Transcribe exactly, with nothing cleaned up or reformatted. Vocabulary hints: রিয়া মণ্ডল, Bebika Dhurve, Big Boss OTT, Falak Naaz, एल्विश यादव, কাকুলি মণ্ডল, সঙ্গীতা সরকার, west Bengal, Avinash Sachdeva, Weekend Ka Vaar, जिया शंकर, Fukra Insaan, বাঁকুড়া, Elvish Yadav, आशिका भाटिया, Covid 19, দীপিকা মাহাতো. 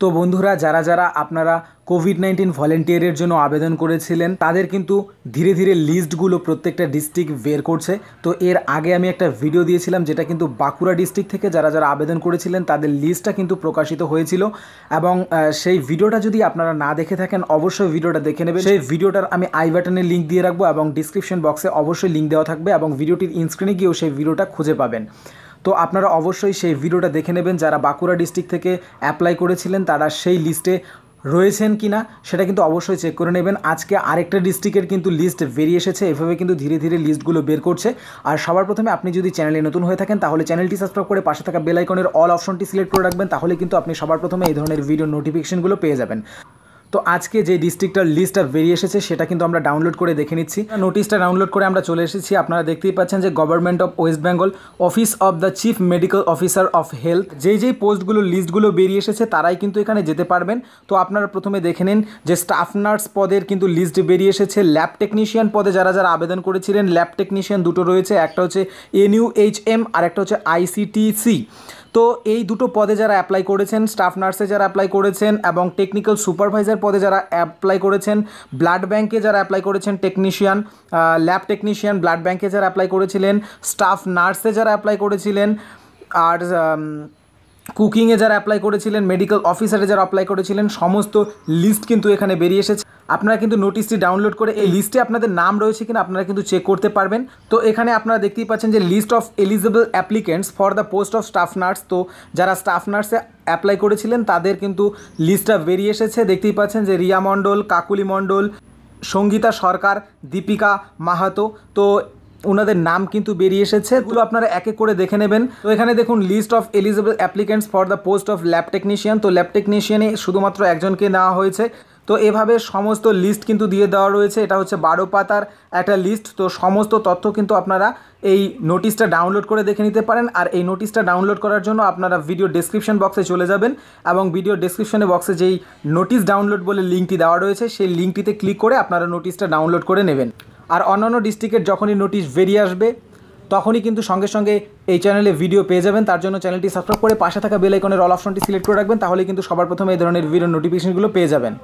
तो बंधुरा जारा जारा आपनारा कोविड नाइनटीन भलेंटियारेर जोन्नो आवेदन करेछिलेन तादेर किन्तु धीरे धीरे लिस्टगुलो प्रत्येकटा डिस्ट्रिक्ट बेर करछे। तो एर आगे आमी एकटा भिडियो दिएछिलाम जेटा किन्तु बाँकुड़ा डिस्ट्रिक्ट थेके जारा जारा आवेदन करेछिलेन तादेर लिस्टटा किन्तु प्रकाशित हयेछिलो एबं सेई भिडियोटा जोदि आपनारा ना देखे थाकेन अवश्यई भिडियोटा देखे नेबेन। सेई भिडियोटार आमी आई बाटने लिंक दिए राखबो एबं डिस्क्रिप्शन बक्से अवश्यई लिंक देওয়া থাকবে এবং ভিডিওটির ইনস্ক্রিনে গিয়েও সেই ভিডিওটা খুঁজে পাবেন। तो आपनारा अवश्य से भिडियो देखे नेबेन जरा बाँकुड़ा डिस्ट्रिक्ट थेके अप्लाई करेछिलेन तारा सेई लिस्टे रयेछेन किना सेटा किन्तु अवश्य चेक करे नेबेन। आज के आरेकटा डिस्ट्रिक्टेर किन्तु लिस्ट बेरिये एसेछे, एभाबे किन्तु धीरे धीरे लिस्टगुलो बेर करछे। आर सबार प्रथमे आपनि जोदि चैनेले नतुन हये थाकेन ताहले चैनेलटी सबसक्राइब करे पाशे थाका बेल आइकनेर अल अपशनटी सिलेक्ट करे राखबेन, ताहले किन्तु आपनि सबार प्रथमे एई धरनेर भिडियो नोटिफिकेशनगुलो पेये जाबेन। तो आज के जे डिस्ट्रिक्टर लिस्टटा बेरिये एसेछे सेटा किन्तु आमरा डाउनलोड करे देखे निच्छि। नोटिसटा डाउनलोड करे आमरा चले एसेछि, आपनारा देखतेई पाच्छेन जे government of waste Bengal office of the chief medical officer of health जे जे पोस्टगुलो लिस्टगुलो बेरिये एसेछे ताराई किन्तु एखाने जेते पारबेन। तो आपनारा प्रथमे देखे निन जे स्टाफ नार्स पदेर किन्तु लिस्ट बेरिये एसेछे, लैब टेक्निशियन पदे जारा जारा आवेदन करेछिलेन लैब टेक्निशियन दुटो रयेछे, एकटा हच्छे N U H M are एकटा हच्छे आई सी टी सी। तो এই দুটো পদে যারা অ্যাপ্লাই করেছেন স্টাফ নার্সে যারা অ্যাপ্লাই করেছেন এবং টেকনিক্যাল সুপারভাইজার পদে যারা অ্যাপ্লাই করেছেন, ব্লাড ব্যাংকে যারা অ্যাপ্লাই করেছেন টেকনিশিয়ান ল্যাব টেকনিশিয়ান ব্লাড ব্যাংকে যারা অ্যাপ্লাই করেছিলেন, স্টাফ নার্সে যারা অ্যাপ্লাই করেছিলেন, আর কুকিংয়ে যারা অ্যাপ্লাই করেছিলেন, মেডিকেল অফিসারে যারা অ্যাপ্লাই করেছিলেন সমস্ত লিস্ট কিন্তু এখানে বেরিয়ে এসেছে। আপনারা কিন্তু নোটিশটি ডাউনলোড করে এই লিস্টে আপনাদের নাম রয়েছে কিনা আপনারা কিন্তু চেক করতে পারবেন। তো এখানে আপনারা দেখতেই পাচ্ছেন যে list of eligible applicants for the post of staff nurse. তো যারা স্টাফ নার্সে অ্যাপ্লাই করেছিলেন তাদের কিন্তু লিস্টটা বেরিয়ে এসেছে, দেখতেই পাচ্ছেন যে রিয়া মণ্ডল, কাকুলি মণ্ডল, সঙ্গীতা সরকার, দীপিকা মাহাতো। তো उनादेर नाम किन्तु बेरिये एसेछे, एगुलो आपनारा एक एक करे देखे नेबेन। तो एखाने देखुन list of eligible applicants for the post of lab technician. तो लैब टेक्निशियने शुधुमात्र एकजनके नेওয়া হয়েছে। তো এভাবে সমস্ত লিস্ট কিন্তু দিয়ে দেওয়া রয়েছে, এটা হচ্ছে বারো পাতার একটা লিস্ট। তো সমস্ত তথ্য কিন্তু আপনারা এই নোটিশটা ডাউনলোড করে দেখে নিতে পারেন। আর এই নোটিশটা ডাউনলোড করার জন্য আপনারা ভিডিও ডেসক্রিপশন বক্সে চলে যাবেন এবং ভিডিও ডেসক্রিপশনে বক্সে যেই নোটিশ ডাউনলোড বলে লিঙ্কটি দেওয়া রয়েছে সেই লিঙ্কটিতে ক্লিক করে আপনারা নোটিশটা ডাউনলোড করে নেবেন। আর অন্যান্য ডিস্ট্রিক্টের যখনই নোটিশ বেরিয়ে আসবে তখনই কিন্তু সঙ্গে সঙ্গে এই চ্যানেলে ভিডিও পেয়ে যাবেন। তার জন্য চ্যানেলটি সাবস্ক্রাইব করে পাশে থাকা বেল আইকনের অল অপশনটি সিলেক্ট করে রাখবেন, তাহলে কিন্তু সবার প্রথমে এই ধরনের ভিডিও নোটিফিকেশনগুলো পেয়ে যাবেন।